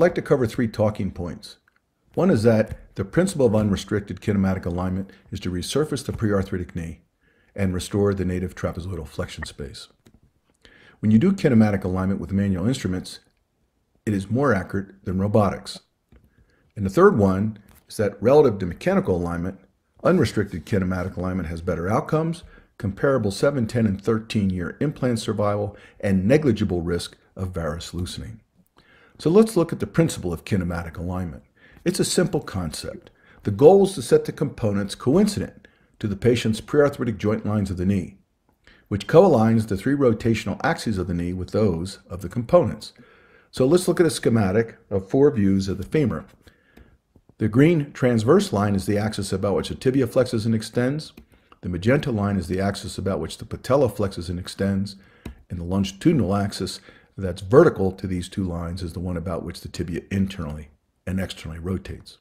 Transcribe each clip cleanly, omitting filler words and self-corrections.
I'd like to cover three talking points. One is that the principle of unrestricted kinematic alignment is to resurface the prearthritic knee and restore the native trapezoidal flexion space. When you do kinematic alignment with manual instruments, it is more accurate than robotics. And the third one is that relative to mechanical alignment, unrestricted kinematic alignment has better outcomes, comparable 7, 10, and 13-year implant survival, and negligible risk of varus loosening. So let's look at the principle of kinematic alignment. It's a simple concept. The goal is to set the components coincident to the patient's prearthritic joint lines of the knee, which coaligns the three rotational axes of the knee with those of the components. So let's look at a schematic of four views of the femur. The green transverse line is the axis about which the tibia flexes and extends. The magenta line is the axis about which the patella flexes and extends. And the longitudinal axis that's vertical to these two lines is the one about which the tibia internally and externally rotates.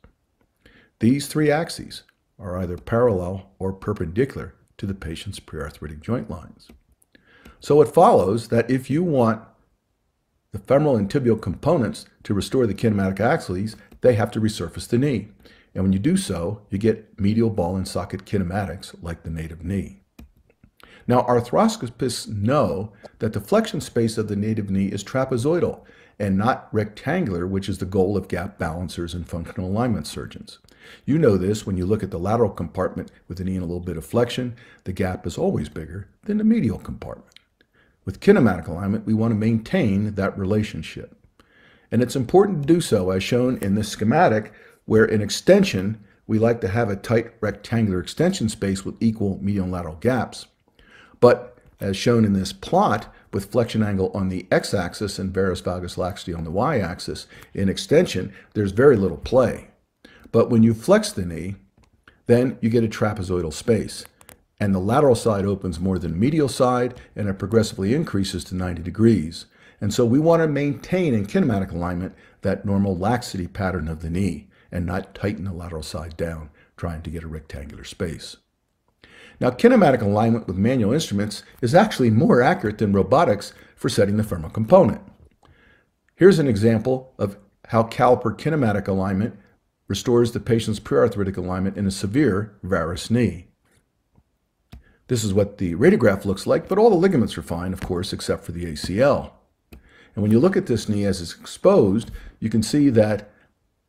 These three axes are either parallel or perpendicular to the patient's prearthritic joint lines. So it follows that if you want the femoral and tibial components to restore the kinematic axes, they have to resurface the knee. And when you do so, you get medial ball and socket kinematics like the native knee. Now, arthroscopists know that the flexion space of the native knee is trapezoidal and not rectangular, which is the goal of gap balancers and functional alignment surgeons. You know this when you look at the lateral compartment with the knee in a little bit of flexion, the gap is always bigger than the medial compartment. With kinematic alignment, we want to maintain that relationship. And it's important to do so as shown in this schematic, where in extension, we like to have a tight rectangular extension space with equal medial and lateral gaps. But as shown in this plot, with flexion angle on the x-axis and varus valgus laxity on the y-axis, in extension, there's very little play. But when you flex the knee, then you get a trapezoidal space. And the lateral side opens more than the medial side, and it progressively increases to 90 degrees. And so we want to maintain in kinematic alignment that normal laxity pattern of the knee and not tighten the lateral side down, trying to get a rectangular space. Now, kinematic alignment with manual instruments is actually more accurate than robotics for setting the femoral component. Here's an example of how caliper kinematic alignment restores the patient's prearthritic alignment in a severe varus knee. This is what the radiograph looks like, but all the ligaments are fine, of course, except for the ACL. And when you look at this knee as it's exposed, you can see that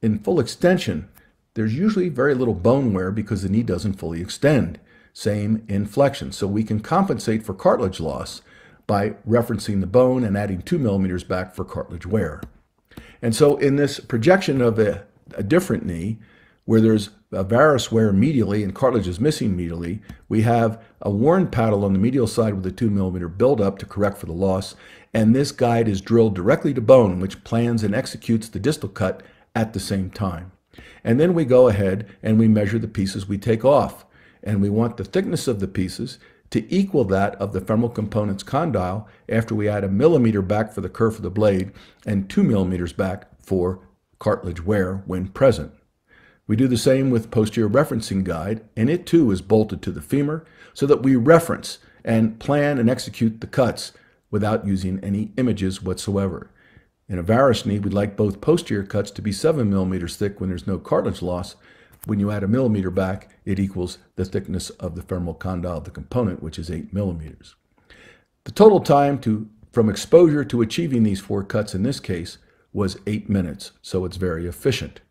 in full extension, there's usually very little bone wear because the knee doesn't fully extend. Same in flexion. So we can compensate for cartilage loss by referencing the bone and adding 2 millimeters back for cartilage wear. And so in this projection of a different knee, where there's a varus wear medially and cartilage is missing medially, we have a worn paddle on the medial side with a 2 millimeter buildup to correct for the loss. And this guide is drilled directly to bone, which plans and executes the distal cut at the same time. And then we go ahead and we measure the pieces we take off. And we want the thickness of the pieces to equal that of the femoral component's condyle after we add 1 millimeter back for the curve of the blade and 2 millimeters back for cartilage wear when present. We do the same with posterior referencing guide, and it too is bolted to the femur so that we reference and plan and execute the cuts without using any images whatsoever. In a varus knee, we'd like both posterior cuts to be 7 millimeters thick when there's no cartilage loss. When you add 1 millimeter back, it equals the thickness of the femoral condyle of the component, which is 8 millimeters. The total time from exposure to achieving these four cuts in this case was 8 minutes, so it's very efficient.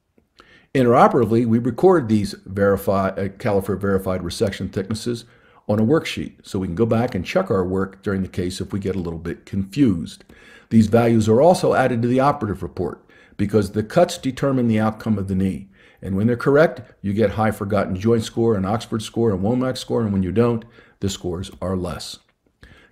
Interoperatively, we record these caliper verified resection thicknesses on a worksheet, so we can go back and check our work during the case if we get a little bit confused. These values are also added to the operative report because the cuts determine the outcome of the knee. And when they're correct, you get high forgotten joint score, an Oxford score, and Womack score, and when you don't, the scores are less.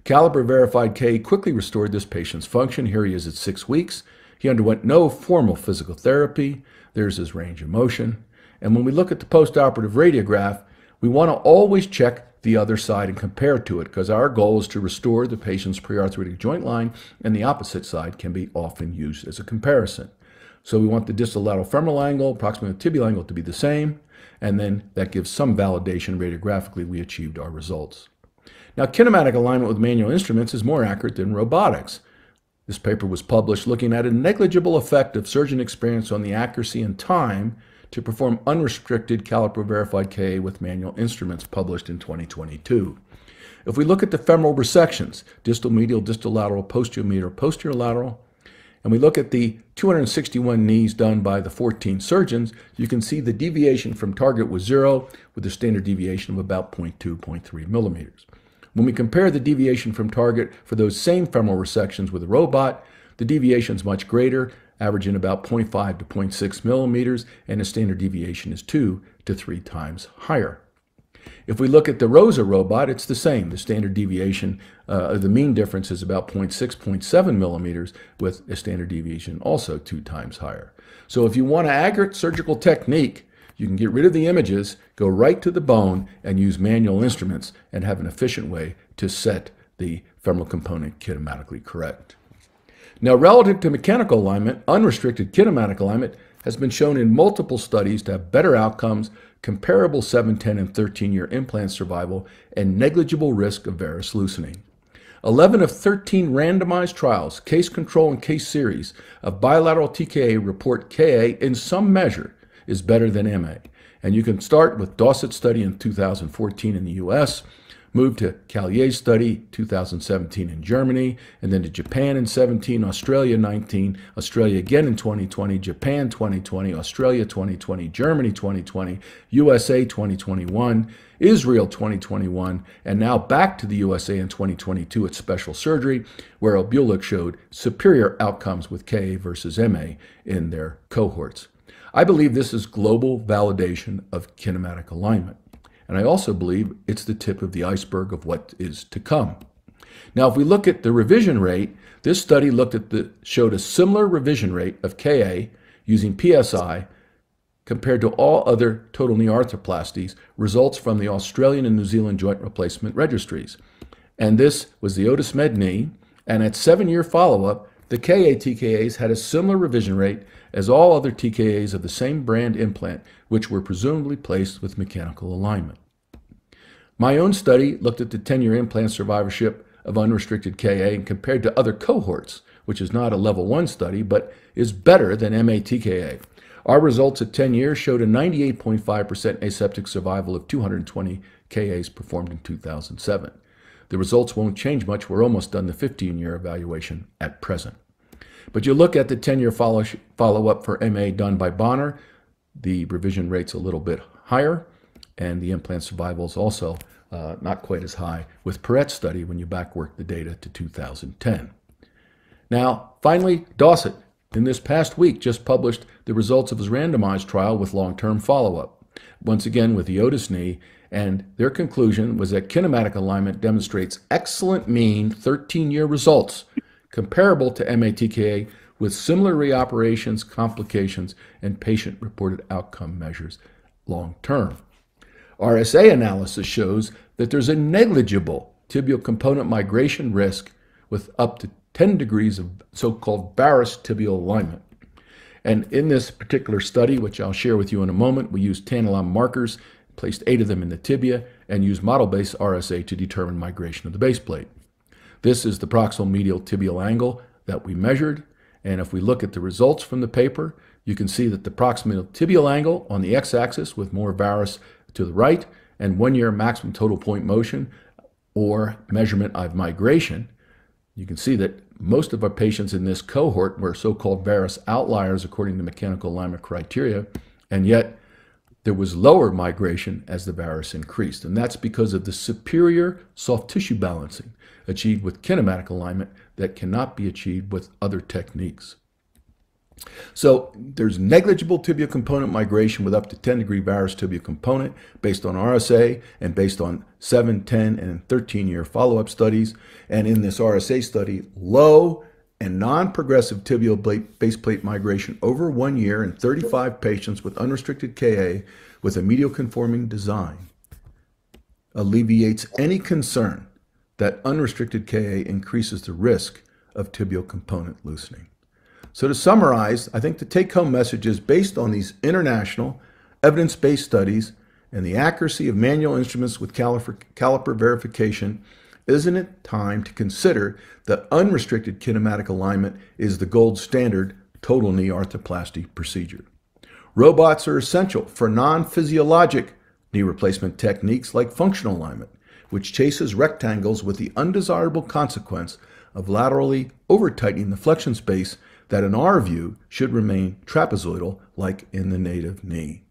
Caliper verified K quickly restored this patient's function. Here he is at 6 weeks. He underwent no formal physical therapy. There's his range of motion. And when we look at the postoperative radiograph, we want to always check the other side and compare to it, because our goal is to restore the patient's prearthritic joint line, and the opposite side can be often used as a comparison. So we want the distal lateral femoral angle, proximal tibial angle to be the same, and then that gives some validation radiographically we achieved our results. Now, kinematic alignment with manual instruments is more accurate than robotics. This paper was published looking at a negligible effect of surgeon experience on the accuracy and time to perform unrestricted caliper verified KA with manual instruments, published in 2022. If we look at the femoral resections, distal medial, distal lateral, posterior medial, posterior lateral, and we look at the 261 knees done by the 14 surgeons, you can see the deviation from target was 0, with a standard deviation of about 0.2, 0.3 millimeters. When we compare the deviation from target for those same femoral resections with a robot, the deviation is much greater, averaging about 0.5 to 0.6 millimeters, and the standard deviation is 2 to 3 times higher. If we look at the ROSA robot, it's the same. The standard deviation, the mean difference is about 0.6, 0.7 millimeters, with a standard deviation also 2 times higher. So if you want an accurate surgical technique, you can get rid of the images, go right to the bone, and use manual instruments, and have an efficient way to set the femoral component kinematically correct. Now, relative to mechanical alignment, unrestricted kinematic alignment has been shown in multiple studies to have better outcomes, comparable 7, 10, and 13-year implant survival, and negligible risk of varus loosening. 11 of 13 randomized trials, case control and case series, of bilateral TKA report KA in some measure is better than MA. And you can start with Dawsett study in 2014 in the US, move to Callier's study 2017 in Germany, and then to Japan in 17, Australia 19, Australia again in 2020, Japan 2020, Australia 2020, Germany 2020, USA 2021, Israel 2021, and now back to the USA in 2022 at special surgery, where Obulik showed superior outcomes with KA versus MA in their cohorts. I believe this is global validation of kinematic alignment. And I also believe it's the tip of the iceberg of what is to come. Now, if we look at the revision rate, this study looked at showed a similar revision rate of KA using PSI compared to all other total knee arthroplasties, results from the Australian and New Zealand joint replacement registries. And this was the Otis Med knee, and at 7-year follow-up, the KA TKAs had a similar revision rate as all other TKAs of the same brand implant, which were presumably placed with mechanical alignment. My own study looked at the 10-year implant survivorship of unrestricted KA and compared to other cohorts, which is not a level 1 study, but is better than MA-TKA. Our results at 10 years showed a 98.5% aseptic survival of 220 KAs performed in 2007. The results won't change much. We're almost done the 15-year evaluation at present. But you look at the 10-year follow-up for MA done by Bonner, the revision rate's a little bit higher, and the implant survival is also not quite as high with Perrette's study when you backwork the data to 2010. Now, finally, Dawsett, in this past week, just published the results of his randomized trial with long-term follow-up, once again with the Otis knee, and their conclusion was that kinematic alignment demonstrates excellent mean 13-year results comparable to MA-TKA with similar reoperations, complications, and patient-reported outcome measures long-term. RSA analysis shows that there's a negligible tibial component migration risk with up to 10 degrees of so-called varus tibial alignment. And in this particular study, which I'll share with you in a moment, we used tantalum markers, placed 8 of them in the tibia, and used model-based RSA to determine migration of the base plate. This is the proximal medial tibial angle that we measured, and if we look at the results from the paper, you can see that the proximal tibial angle on the x-axis with more varus to the right, and 1-year maximum total point motion, or measurement of migration, you can see that most of our patients in this cohort were so-called varus outliers according to mechanical alignment criteria, and yet there was lower migration as the varus increased, and that's because of the superior soft tissue balancing achieved with kinematic alignment that cannot be achieved with other techniques. So there's negligible tibial component migration with up to 10-degree varus tibial component based on RSA and based on 7, 10, and 13-year follow-up studies, and in this RSA study, low and non-progressive tibial base plate migration over 1 year in 35 patients with unrestricted KA with a medial conforming design alleviates any concern that unrestricted KA increases the risk of tibial component loosening. So to summarize, I think the take-home message is, based on these international evidence-based studies and the accuracy of manual instruments with caliper verification, isn't it time to consider that unrestricted kinematic alignment is the gold standard total knee arthroplasty procedure? Robots are essential for non-physiologic knee replacement techniques like functional alignment, which chases rectangles with the undesirable consequence of laterally over-tightening the flexion space that, in our view, should remain trapezoidal like in the native knee.